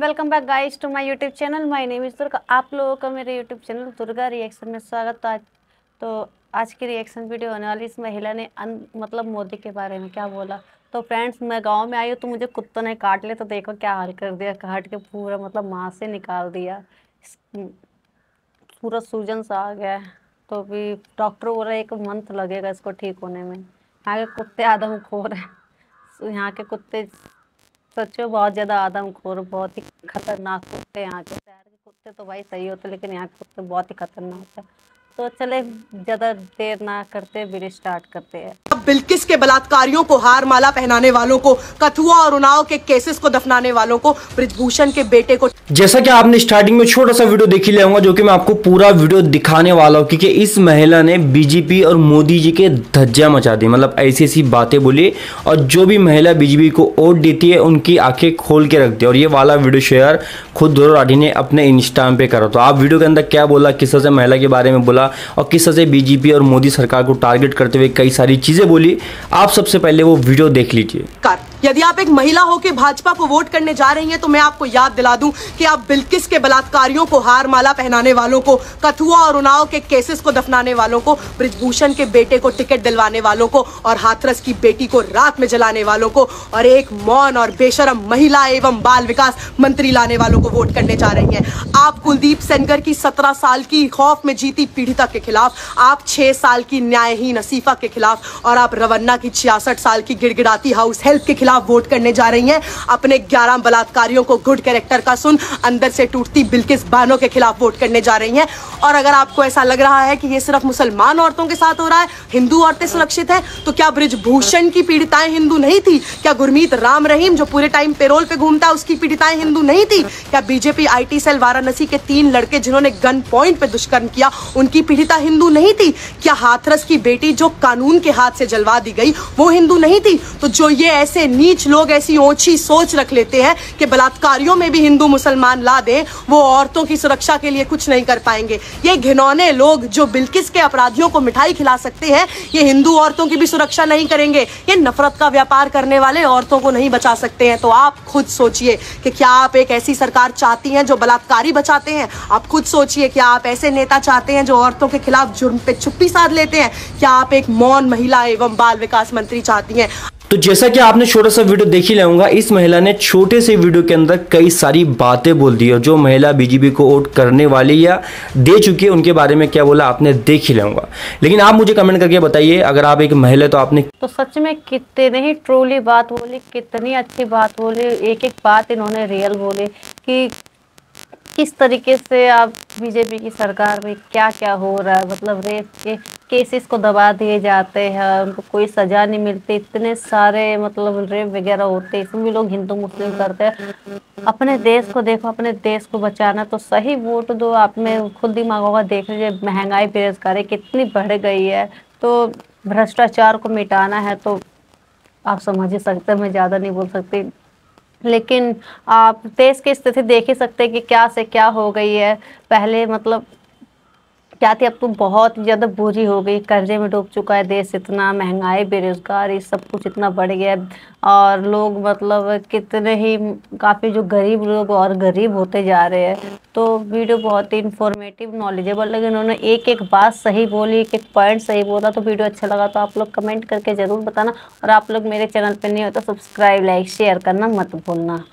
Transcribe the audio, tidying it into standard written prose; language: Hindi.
Welcome back guys to my YouTube channel. My name is Durga. आप लोगों का मेरे यूट्यूब चैनल दुर्गा रिएक्शन में स्वागत। आज की रिएक्शन वीडियो होने वाली, इस महिला ने मोदी के बारे में क्या बोला। तो फ्रेंड्स, मैं गांव में आई हूँ तो मुझे कुत्तों ने काट लिया, तो देखो क्या हाल कर दिया। काट के पूरा मांस से निकाल दिया, पूरा सूजन सा आ गया। तो अभी डॉक्टर बोल रहा है 1 मंथ लगेगा इसको ठीक होने में। यहाँ के कुत्ते आदमखोर हैं। यहाँ के कुत्ते सच में बहुत ज़्यादा आदमखोर, बहुत ही खतरनाक कुत्ते। यहाँ के शहर के कुत्ते तो भाई सही होते, लेकिन यहाँ के कुत्ते बहुत ही खतरनाक होते हैं। तो चले ज़्यादा देर ना करते वीडियो स्टार्ट करते हैं। बिल्किस के बलात्कारियों को हार माला पहनाने वालों को, कथुआ और उन्नाव के केसेस को दफनाने वालों को, बृजभूषण के बेटे को। जैसा कि आपने स्टार्टिंग में छोटा सा वीडियो देख लिया होगा, जो कि मैं आपको पूरा वीडियो दिखाने वाला हूँ, क्योंकि इस महिला ने बीजेपी और मोदी जी के धज्जियां मचा दी। ऐसी ऐसी बातें बोली, और जो भी महिला बीजेपी को वोट देती है उनकी आंखें खोल के रखती है। और ये वाला वीडियो शेयर खुद ध्रुव राठी ने अपने इंस्टाग्राम पे करा। तो आप वीडियो के अंदर क्या बोला, किस तरह से महिला के बारे में बोला और किस तरह से बीजेपी और मोदी सरकार को टारगेट करते हुए कई सारी चीजें बोली, आप सबसे पहले वो वीडियो देख लीजिए। यदि आप एक महिला होकर भाजपा को वोट करने जा रही हैं तो मैं आपको याद दिला दूं कि आप बिल्किस के बलात्कारियों को हार माला पहनाने वालों को, कथुआ और उन्नाव के केसेस को दफनाने वालों को, बृजभूषण के बेटे को टिकट दिलवाने वालों को और हाथरस की बेटी को रात में जलाने वालों को और एक मौन और बेशरम महिला एवं बाल विकास मंत्री लाने वालों को वोट करने जा रही हैं। आप कुलदीप सेंगर की 17 साल की खौफ में जीती पीड़िता के खिलाफ, आप 6 साल की न्यायहीन असीफा के खिलाफ और आप रवन्ना की 66 साल की गिड़गिड़ाती हाउस हेल्प के आप वोट करने जा रही हैं। अपने 11 बलात्कारियों को गुड कैरेक्टर का सुन अंदर से टूटती बिल्किस बानो के खिलाफ वोट करने जा रही हैं। और अगर आपको ऐसा लग रहा है कि ये सिर्फ मुसलमान औरतों के साथ हो रहा है, हिंदू औरतें सुरक्षित हैं, तो क्या बृजभूषण की पीड़िताएं हिंदू नहीं थी? क्या गुरमीत राम रहीम जो पूरे टाइम पेरोल पे घूमता है उसकी पीड़िताएं हिंदू नहीं थी? क्या बीजेपी IT सेल वाराणसी के 3 लड़के जिन्होंने गन पॉइंट पे दुष्कर्म किया उनकी पीड़िता हिंदू नहीं थी? क्या हाथरस की बेटी जो कानून के हाथ से जलवा दी गई वो हिंदू नहीं थी? तो जो ये ऐसे नीच लोग ऐसी ओछी सोच रख लेते हैं कि बलात्कारियों में भी हिंदू मुसलमान ला दें, वो औरतों की सुरक्षा के लिए कुछ नहीं कर पाएंगे। ये घिनौने लोग जो बिल्किस के अपराधियों को मिठाई खिला सकते हैं, ये हिंदू औरतों की भी सुरक्षा नहीं करेंगे। ये नफरत का व्यापार करने वाले औरतों को नहीं बचा सकते हैं। तो आप खुद सोचिए कि क्या आप एक ऐसी सरकार चाहती हैं जो बलात्कारी बचाते हैं? आप खुद सोचिए, क्या आप ऐसे नेता चाहते हैं जो औरतों के खिलाफ जुर्म पे चुप्पी साध लेते हैं? क्या आप एक मौन महिला एवं बाल विकास मंत्री चाहती हैं? तो जैसा कि आपने छोटा सा वीडियो देखी लाऊंगा, इस महिला ने छोटे से वीडियो के अंदर कई सारी बातें बोल दी, और जो महिला बीजेपी को वोट करने वाली या दे चुकी है उनके बारे में क्या बोला आपने देखी लाऊंगा। लेकिन आप मुझे कमेंट करके बताइए, अगर आप एक महिला तो आपने तो सच में कितनी ही ट्रोली बात बोली, कितनी अच्छी बात बोली। एक एक बात इन्होंने रियल बोली कि किस तरीके से आप बीजेपी की सरकार में क्या क्या हो रहा है। रेप के केसेस को दबा दिए जाते हैं, उनको कोई सज़ा नहीं मिलती। इतने सारे रेप वगैरह होते हैं, इसमें भी लोग हिंदू मुस्लिम करते हैं। अपने देश को देखो, अपने देश को बचाना तो सही वोट दो। आप में खुद दिमाग होगा, देख लीजिए महंगाई बेरोजगारी कितनी बढ़ गई है। तो भ्रष्टाचार को मिटाना है तो आप समझ ही सकते हैं, मैं ज़्यादा नहीं बोल सकती। लेकिन आप देश की स्थिति देख ही सकते हैं कि क्या से क्या हो गई है। पहले क्या थी, अब तो बहुत ज़्यादा बुरी हो गई। कर्जे में डूब चुका है देश, इतना महंगाई बेरोजगारी सब कुछ इतना बढ़ गया है। और लोग कितने ही काफ़ी जो गरीब लोग और गरीब होते जा रहे हैं। तो वीडियो बहुत ही इन्फॉर्मेटिव नॉलेजेबल लगी। उन्होंने एक एक बात सही बोली, एक एक पॉइंट सही बोला। तो वीडियो अच्छा लगा तो आप लोग कमेंट करके ज़रूर बताना, और आप लोग मेरे चैनल पर नहीं हो तो सब्सक्राइब लाइक शेयर करना मत भूलना।